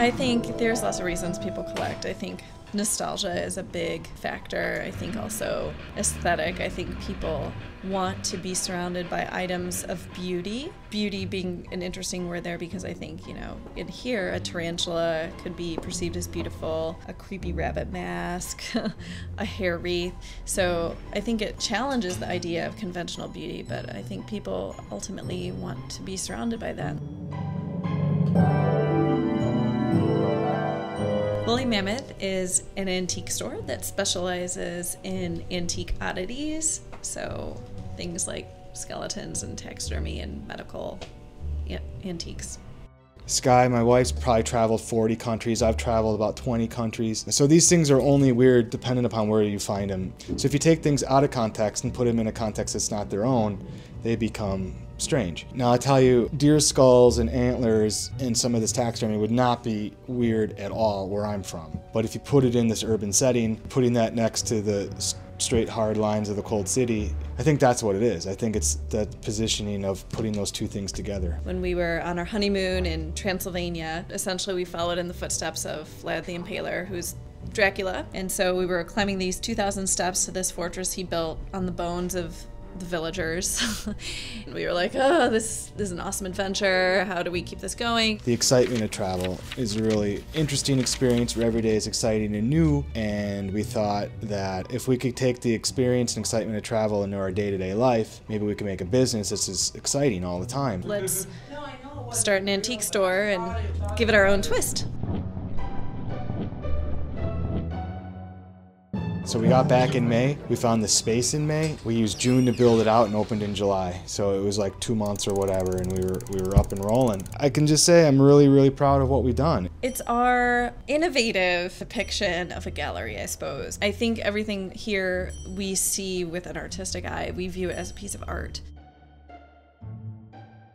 I think there's lots of reasons people collect. I think nostalgia is a big factor. I think also aesthetic. I think people want to be surrounded by items of beauty. Beauty being an interesting word there because I think, you know, in here a tarantula could be perceived as beautiful, a creepy rabbit mask, a hair wreath. So I think it challenges the idea of conventional beauty, but I think people ultimately want to be surrounded by that. Woolly Mammoth is an antique store that specializes in antique oddities, so things like skeletons and taxidermy and medical antiques. Sky, my wife's probably traveled 40 countries. I've traveled about 20 countries. So these things are only weird depending upon where you find them. So if you take things out of context and put them in a context that's not their own, they become strange. Now I tell you, deer skulls and antlers and some of this taxidermy would not be weird at all where I'm from. But if you put it in this urban setting, putting that next to the straight hard lines of the cold city, I think that's what it is. I think it's that positioning of putting those two things together. When we were on our honeymoon in Transylvania, essentially we followed in the footsteps of Vlad the Impaler, who's Dracula. And so we were climbing these 2,000 steps to this fortress he built on the bones of the villagers. And we were like, oh, this is an awesome adventure. How do we keep this going? The excitement of travel is a really interesting experience where every day is exciting and new. And we thought that if we could take the experience and excitement of travel into our day-to-day life, maybe we could make a business that's as exciting all the time. Let's start an antique store and give it our own twist. So we got back in May, we found the space in May. We used June to build it out and opened in July. So it was like 2 months or whatever, and we were up and rolling. I can just say I'm really, really proud of what we've done. It's our innovative depiction of a gallery, I suppose. I think everything here we see with an artistic eye, we view it as a piece of art.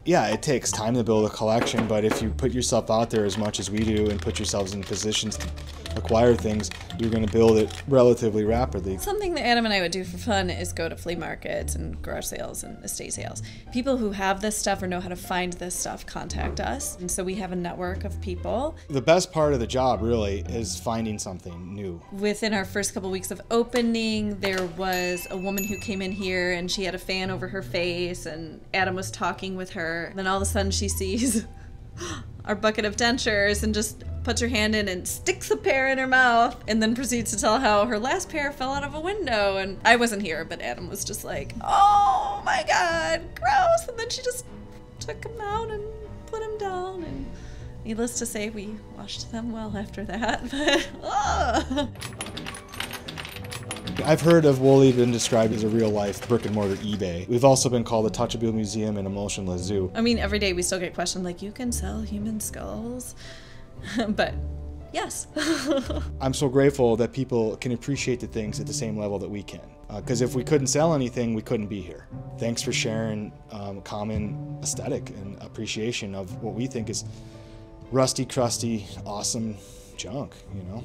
Yeah, it takes time to build a collection, but if you put yourself out there as much as we do and put yourselves in positions to acquire things, you're going to build it relatively rapidly. Something that Adam and I would do for fun is go to flea markets and garage sales and estate sales. People who have this stuff or know how to find this stuff contact us, and so we have a network of people. The best part of the job, really, is finding something new. Within our first couple weeks of opening, there was a woman who came in here, and she had a fan over her face, and Adam was talking with her. Then all of a sudden she sees our bucket of dentures and just puts her hand in and sticks a pair in her mouth and then proceeds to tell how her last pair fell out of a window. And I wasn't here, but Adam was just like, oh my God, gross. And then she just took him out and put him down. And needless to say, we washed them well after that. But, oh. I've heard of Woolly been described as a real-life brick-and-mortar eBay. We've also been called a touchable museum and emotionless zoo. I mean, every day we still get questioned, like, you can sell human skulls? But, yes. I'm so grateful that people can appreciate the things at the same level that we can. Because if we couldn't sell anything, we couldn't be here. Thanks for sharing common aesthetic and appreciation of what we think is rusty, crusty, awesome junk, you know?